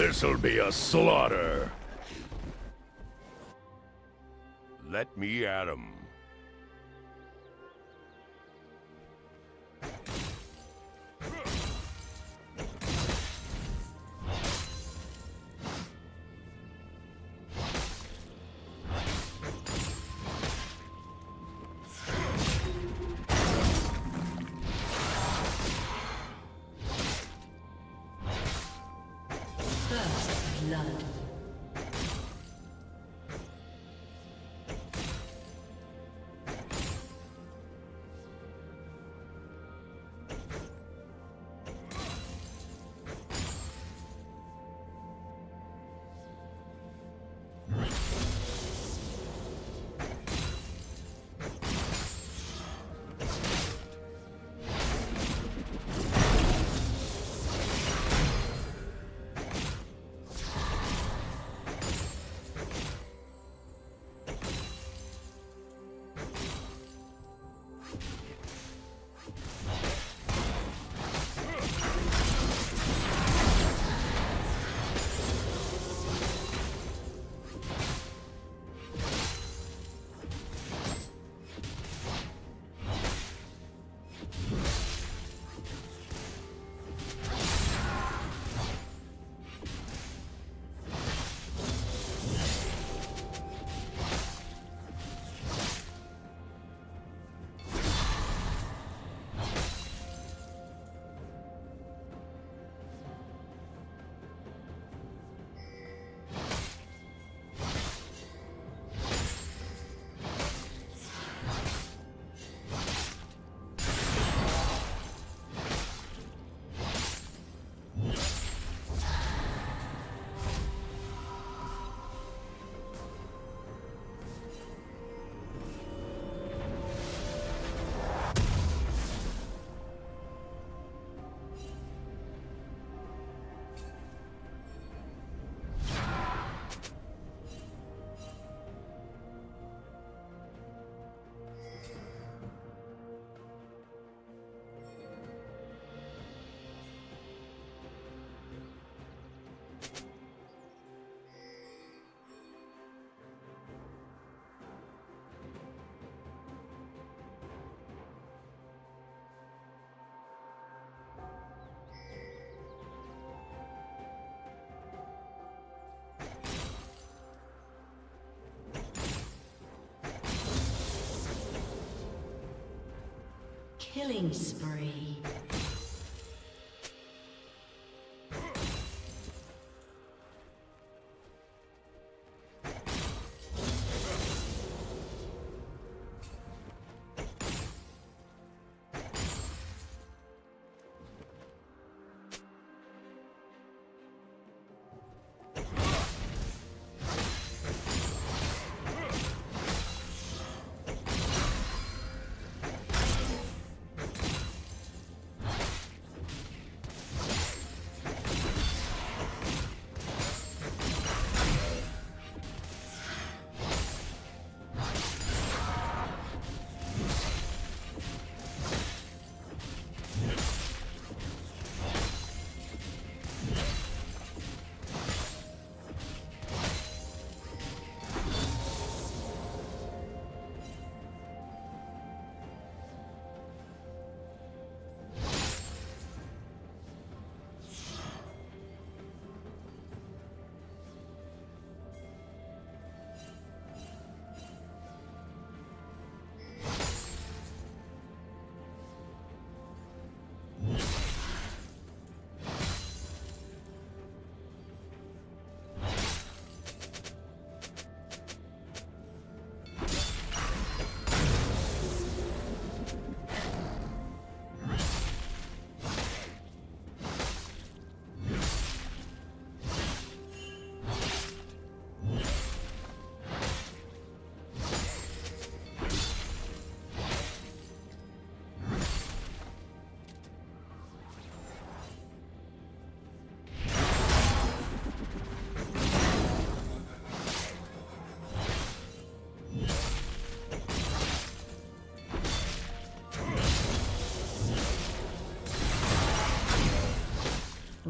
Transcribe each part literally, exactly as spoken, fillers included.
This'll be a slaughter. Let me at 'em. Killing spree.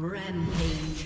Rampage.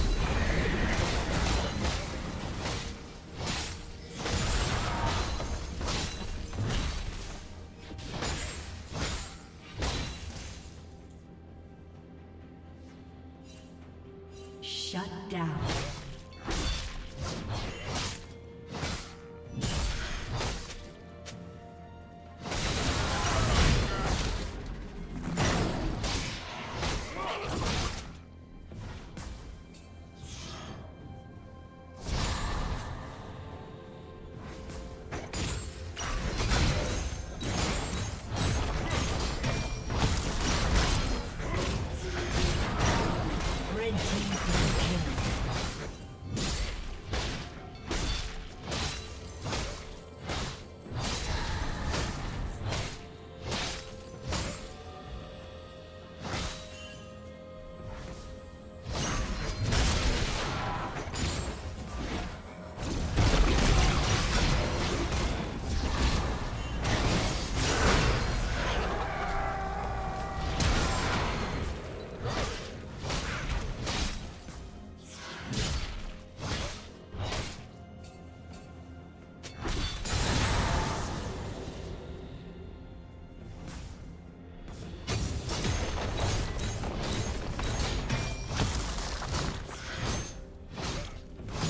down. Shut down.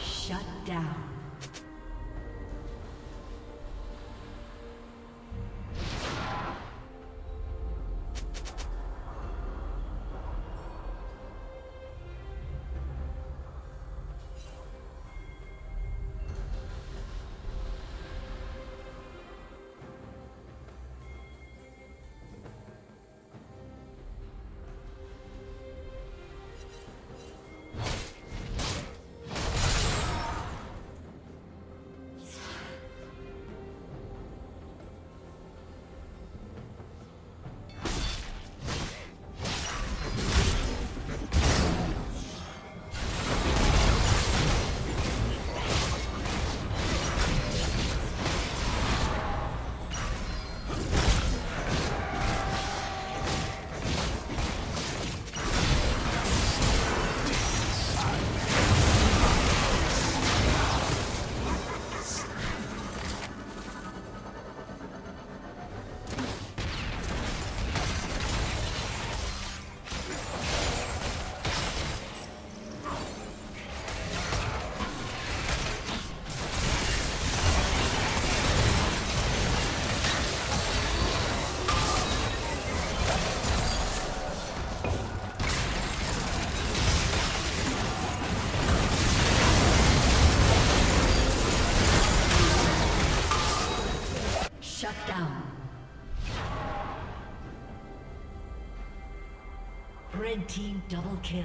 Shut down. Shut down. Red team double kill.